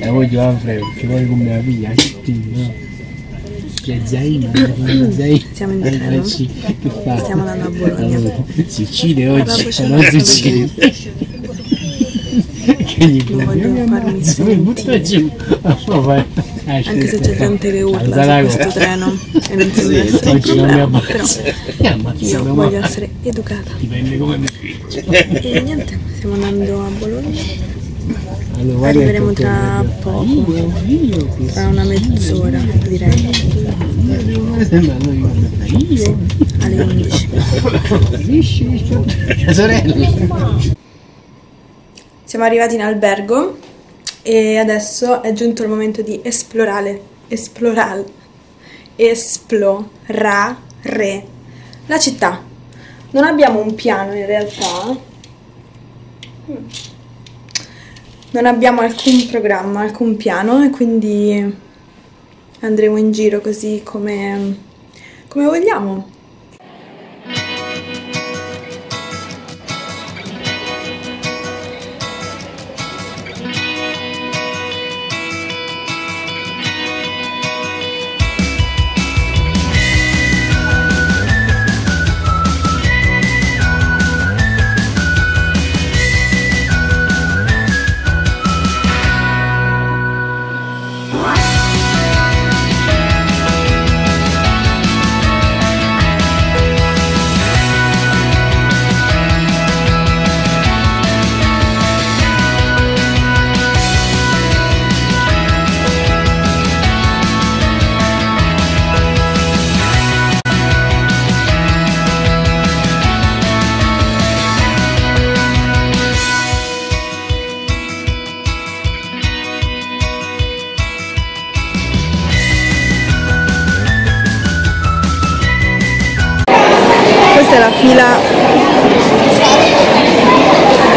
La voglio avere perché poi come la piglia, c'è Zaina, siamo in Italia, stiamo andando a Bologna. Sicilia oggi, non Sicilia. Che gli vogliono farmi sentire. Anche se c'è gente che urla su questo treno e non si deve essere un problema, però io voglio essere educata. Dipende come mi e niente, stiamo andando a Bologna. Allora, arriveremo tra poco, tra una mezz'ora direi, sì, alle 11. Siamo arrivati in albergo e adesso è giunto il momento di esplorare la città. Non abbiamo un piano in realtà. Non abbiamo alcun programma, alcun piano e quindi andremo in giro così come vogliamo.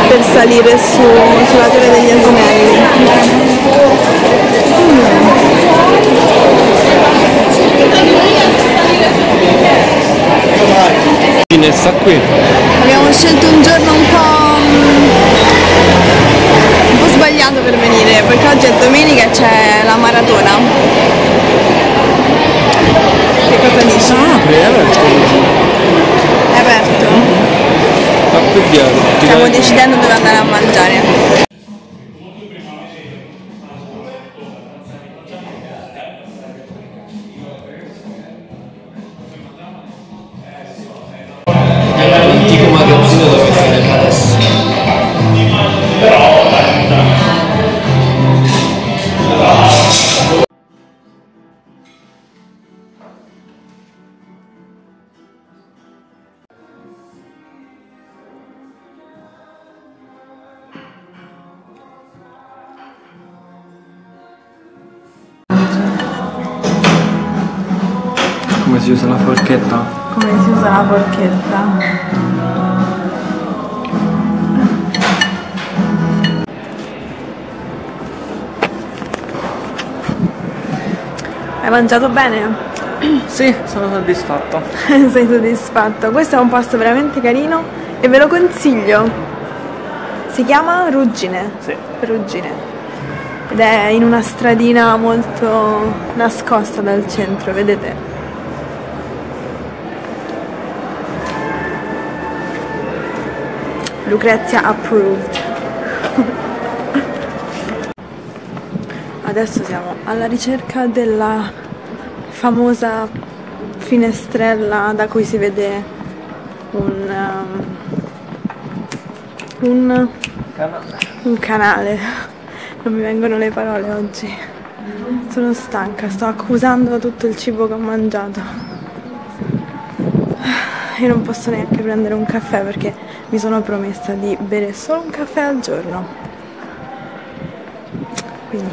Per salire sulla Torre degli Asinelli. Sta qui. Abbiamo scelto un giorno un po' sbagliato per venire, perché oggi è domenica e c'è la maratona. Che cosa dici? È aperto. Stiamo decidendo dove andare a mangiare. Come si usa la forchetta? Come si usa la forchetta? Hai mangiato bene? Sì, sono soddisfatto. Sei soddisfatto? Questo è un posto veramente carino e ve lo consiglio. Si chiama Ruggine. Sì. Ruggine. Ed è in una stradina molto nascosta dal centro, vedete? Lucrezia approved. Adesso siamo alla ricerca della famosa finestrella da cui si vede un canale. Non mi vengono le parole oggi. Sono stanca, sto accusando tutto il cibo che ho mangiato. Io non posso neanche prendere un caffè perché mi sono promessa di bere solo un caffè al giorno. Quindi.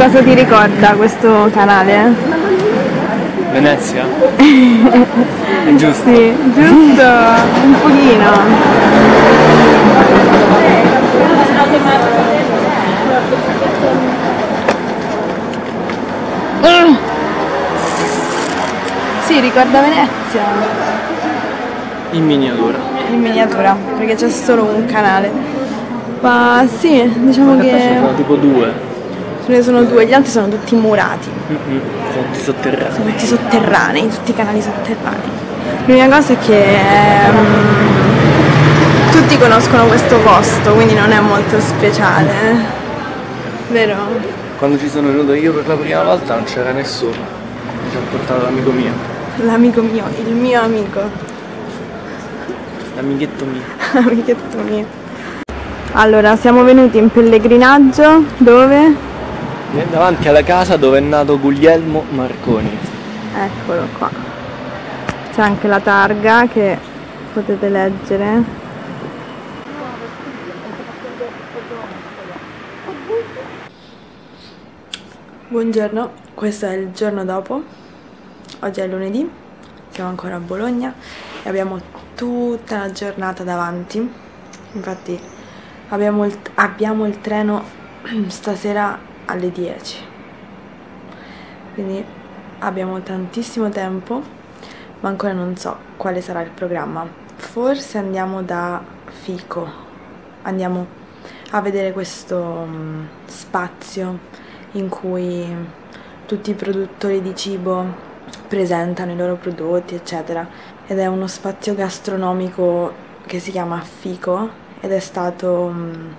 cosa ti ricorda questo canale? Venezia? È giusto? Sì, giusto, un pochino. Sì, ricorda Venezia. In miniatura. In miniatura, perché c'è solo un canale. Ma sì, diciamo che ce ne sono tipo due. Ce ne sono due, gli altri sono tutti murati. Sono tutti sotterranei. Sono tutti sotterranei, tutti i canali sotterranei. L'unica cosa è che tutti conoscono questo posto, quindi non è molto speciale. Vero? Quando ci sono venuto io per la prima volta non c'era nessuno. Ci ha portato l'amico mio. L'amico mio, il mio amico. L'amichetto mio. L'amichetto mio. Allora, siamo venuti in pellegrinaggio, dove? Davanti alla casa dove è nato Guglielmo Marconi. Eccolo qua. C'è anche la targa che potete leggere. Buongiorno, questo è il giorno dopo. Oggi è lunedì, siamo ancora a Bologna e abbiamo tutta la giornata davanti. Infatti abbiamo il treno stasera alle 10, quindi abbiamo tantissimo tempo, ma ancora non so quale sarà il programma. Forse andiamo da Fico, andiamo a vedere questo spazio in cui tutti i produttori di cibo presentano i loro prodotti, eccetera, ed è uno spazio gastronomico che si chiama Fico. Ed è stato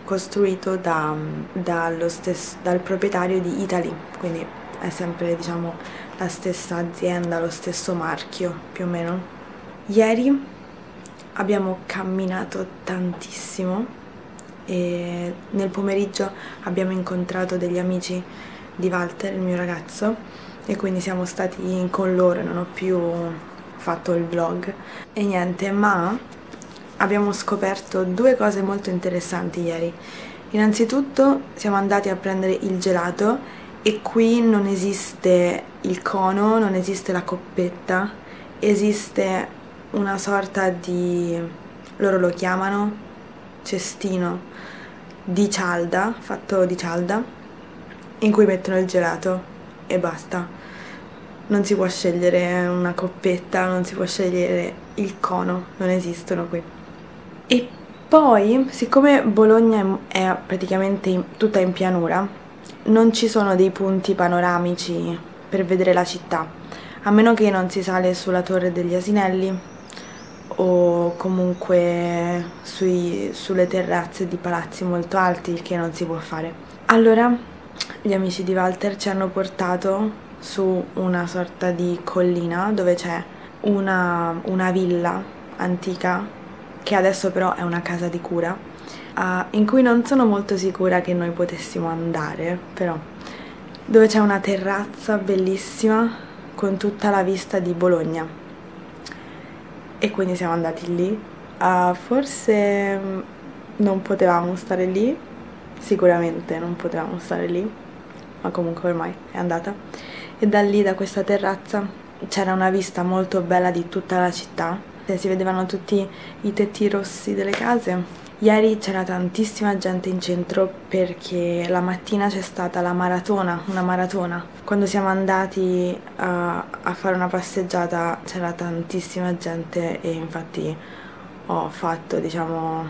costruito dal proprietario di Italy, quindi è sempre, diciamo, la stessa azienda, lo stesso marchio più o meno. Ieri abbiamo camminato tantissimo e nel pomeriggio abbiamo incontrato degli amici di Walter, il mio ragazzo, e quindi siamo stati con loro, non ho più fatto il vlog e niente, ma abbiamo scoperto due cose molto interessanti ieri. Innanzitutto siamo andati a prendere il gelato e qui non esiste il cono, non esiste la coppetta, esiste una sorta di, loro lo chiamano cestino di cialda, fatto di cialda, in cui mettono il gelato e basta. Non si può scegliere una coppetta, non si può scegliere il cono, non esistono qui. E poi, siccome Bologna è praticamente tutta in pianura, non ci sono dei punti panoramici per vedere la città, a meno che non si sale sulla Torre degli Asinelli o comunque sulle terrazze di palazzi molto alti, il che non si può fare. Allora, gli amici di Walter ci hanno portato su una sorta di collina dove c'è una villa antica, che adesso però è una casa di cura, in cui non sono molto sicura che noi potessimo andare, però dove c'è una terrazza bellissima con tutta la vista di Bologna, e quindi siamo andati lì. Forse non potevamo stare lì, sicuramente non potevamo stare lì, ma comunque ormai è andata. E da lì, da questa terrazza, c'era una vista molto bella di tutta la città. Si vedevano tutti i tetti rossi delle case. Ieri c'era tantissima gente in centro perché la mattina c'è stata la maratona, una maratona. Quando siamo andati a fare una passeggiata c'era tantissima gente e infatti ho fatto, diciamo,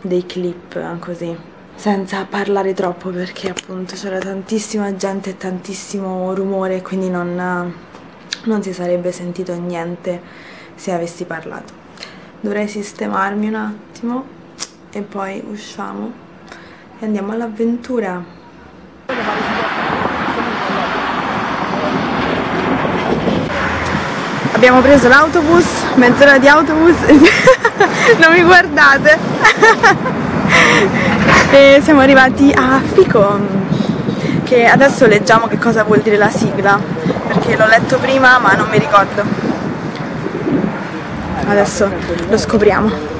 dei clip così, senza parlare troppo perché appunto c'era tantissima gente e tantissimo rumore, quindi non si sarebbe sentito niente se avessi parlato. Dovrei sistemarmi un attimo e poi usciamo e andiamo all'avventura. Abbiamo preso l'autobus, mezz'ora di autobus, non mi guardate, e siamo arrivati a Fico, che adesso leggiamo che cosa vuol dire la sigla, perché l'ho letto prima ma non mi ricordo. Adesso lo scopriamo.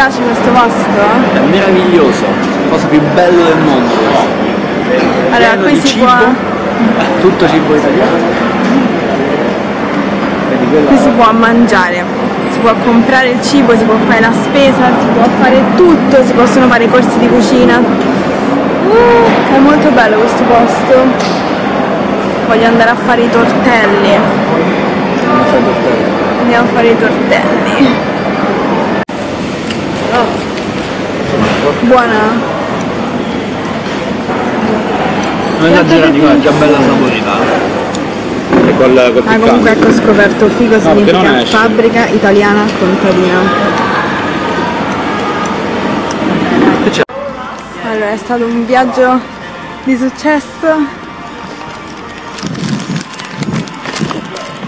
piace questo posto? È meraviglioso, la cosa più bella del mondo. Allora, qui si può... Tutto cibo italiano. Qui si può mangiare, si può comprare il cibo, si può fare la spesa, si può fare tutto, si possono fare corsi di cucina. È molto bello questo posto. Voglio andare a fare i tortelli. Andiamo a fare i tortelli. Buona? Non esagerati, qua è già bella saporita. Col comunque ecco, ho scoperto Fico significa fabbrica italiana contadina. Allora, è stato un viaggio di successo. Ho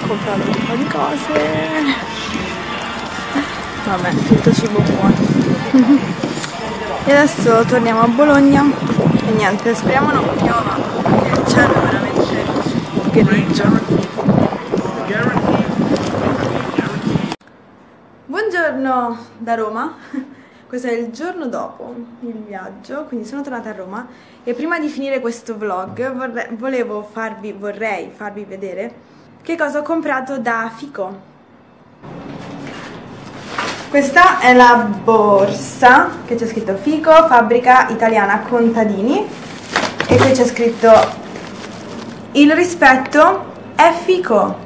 comprato un po' di cose. Vabbè, tutto cibo buono. E adesso torniamo a Bologna. E niente, speriamo non piova, perché il cielo è veramente grigio. Buongiorno da Roma, questo è il giorno dopo il viaggio, quindi sono tornata a Roma e prima di finire questo vlog vorrei farvi vedere che cosa ho comprato da Fico. Questa è la borsa che c'è scritto Fico, fabbrica italiana contadini, e qui c'è scritto il rispetto è Fico.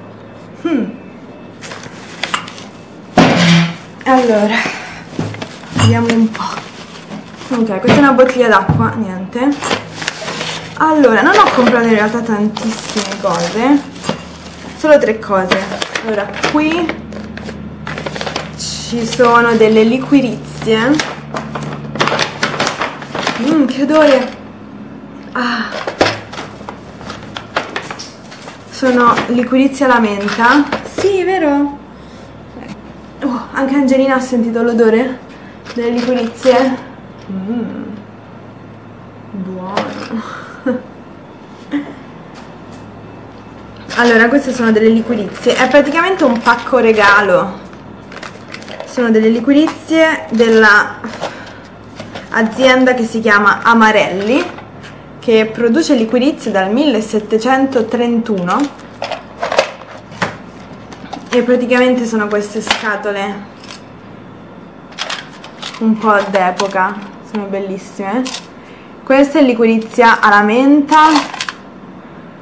Allora, vediamo un po'. Ok, questa è una bottiglia d'acqua, niente. Allora, non ho comprato in realtà tantissime cose, solo 3 cose. Allora, qui ci sono delle liquirizie. Che odore! Ah. Sono liquirizie alla menta. Sì, vero? Anche Angelina ha sentito l'odore delle liquirizie. Buono. Allora, queste sono delle liquirizie. È praticamente un pacco regalo. Sono delle liquirizie della azienda che si chiama Amarelli, che produce liquirizie dal 1731. E praticamente sono queste scatole un po' d'epoca, sono bellissime. Questa è liquirizia alla menta,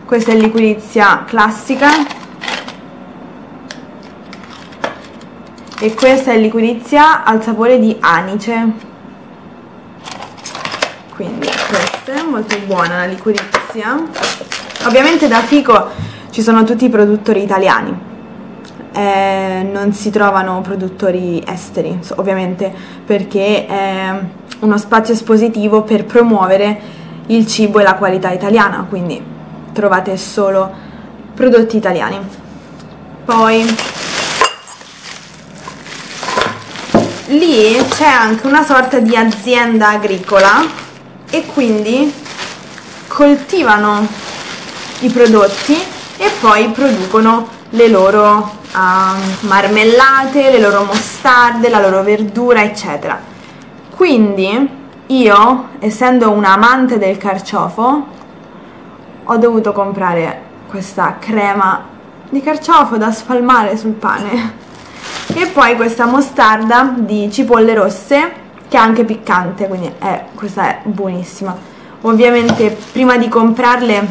questa è liquirizia classica e questa è liquirizia al sapore di anice. Quindi questa è molto buona la liquirizia. Ovviamente da Fico ci sono tutti i produttori italiani. Non si trovano produttori esteri, ovviamente, perché è uno spazio espositivo per promuovere il cibo e la qualità italiana, quindi trovate solo prodotti italiani. Poi lì c'è anche una sorta di azienda agricola e quindi coltivano i prodotti e poi producono le loro marmellate, le loro mostarde, la loro verdura, eccetera. Quindi io, essendo un amante del carciofo, ho dovuto comprare questa crema di carciofo da spalmare sul pane e poi questa mostarda di cipolle rosse, che è anche piccante, quindi questa è buonissima. Ovviamente prima di comprarle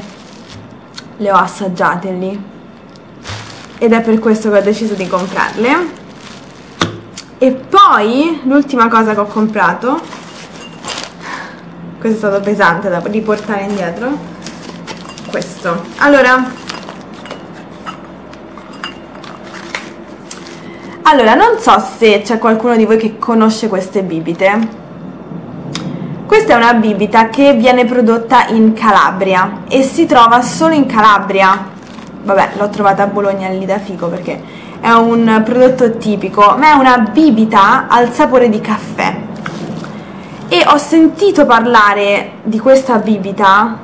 le ho assaggiate lì, ed è per questo che ho deciso di comprarle. E poi l'ultima cosa che ho comprato, questo è stato pesante da riportare indietro, questo. Allora non so se c'è qualcuno di voi che conosce queste bibite. Questa è una bibita che viene prodotta in Calabria e si trova solo in Calabria. Vabbè, l'ho trovata a Bologna lì da Fico perché è un prodotto tipico, ma è una bibita al sapore di caffè. E ho sentito parlare di questa bibita,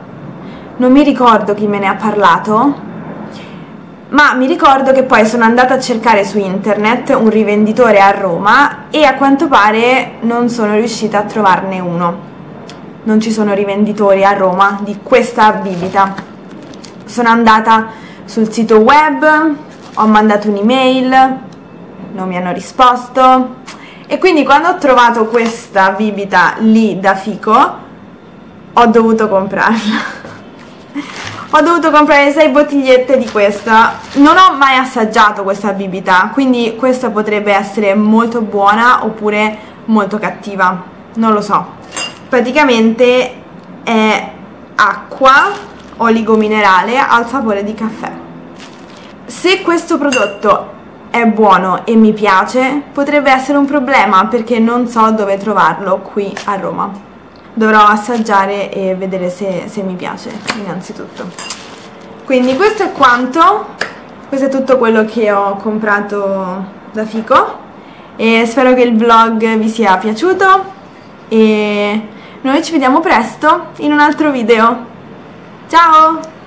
non mi ricordo chi me ne ha parlato, ma mi ricordo che poi sono andata a cercare su internet un rivenditore a Roma e a quanto pare non sono riuscita a trovarne uno. Non ci sono rivenditori a Roma di questa bibita. Sono andata sul sito web, ho mandato un'email, non mi hanno risposto, e quindi quando ho trovato questa bibita lì da Fico ho dovuto comprarla. Ho dovuto comprare 6 bottigliette di questa. Non ho mai assaggiato questa bibita, quindi questa potrebbe essere molto buona oppure molto cattiva, non lo so. Praticamente è acqua, oligo minerale al sapore di caffè. Se questo prodotto è buono e mi piace, potrebbe essere un problema perché non so dove trovarlo qui a Roma. Dovrò assaggiare e vedere se mi piace innanzitutto. Quindi questo è quanto, questo è tutto quello che ho comprato da Fico e spero che il vlog vi sia piaciuto e noi ci vediamo presto in un altro video. Ciao!